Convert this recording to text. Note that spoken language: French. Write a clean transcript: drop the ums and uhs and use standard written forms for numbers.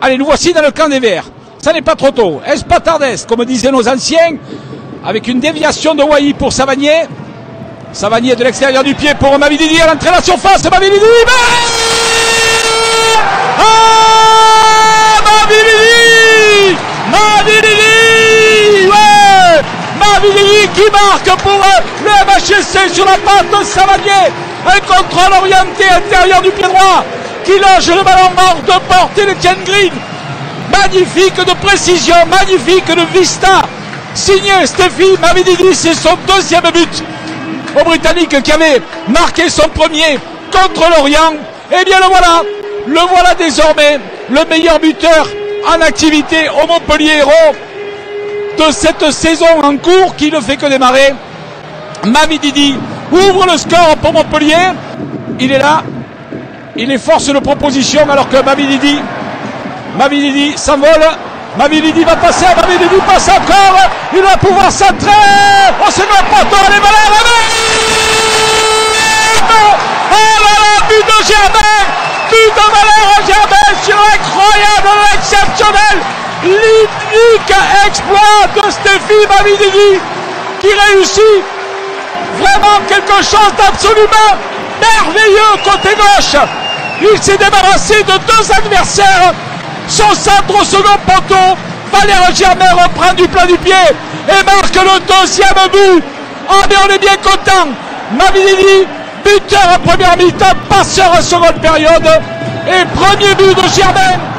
Allez, nous voici dans le camp des Verts. Ça n'est pas trop tôt. Est-ce pas tardès, comme disaient nos anciens, avec une déviation de Wailly pour Savagnier. Savagnier de l'extérieur du pied pour Mavididi à l'entrée de la surface. Mavididi, Mavididi, Mavididi, ouais, Mavididi qui marque pour le MHSC sur la patte de Savagnier. Un contrôle orienté intérieur du pied droit qui loge le ballon mort de portée d'Etienne Green. Magnifique de précision, magnifique de vista. Signé Stephy Mavididi, c'est son deuxième but au Britannique qui avait marqué son premier contre l'Orient. Et bien le voilà désormais le meilleur buteur en activité au Montpellier Hérault de cette saison en cours qui ne fait que démarrer. Mavididi ouvre le score pour Montpellier. Il est là, il est force de proposition alors que Mavididi s'envole. Mavididi va passer, Mavididi passe encore, il va pouvoir centrer. Oh, c'est notre poteau, allez Valère! Oh là là, but de Germain! But de Valère Germain sur incroyable, exceptionnel! L'unique exploit de Stephy Mavididi qui réussit vraiment quelque chose d'absolument merveilleux côté gauche. Il s'est débarrassé de deux adversaires. Son centre au second poteau, Valère Germain reprend du plein du pied et marque le deuxième but. Oh, mais on est bien content. Mavididi, buteur en première mi-temps, passeur en seconde période et premier but de Germain.